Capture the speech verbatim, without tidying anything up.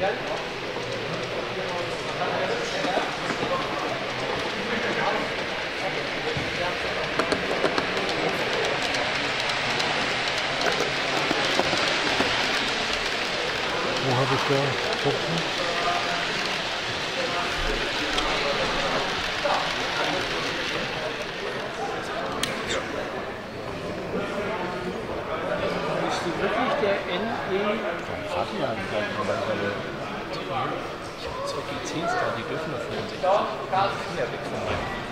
Wo habe ich da Tropfen? Ich habe zwei G Cs da, die dürfen nur fünfundsechzig.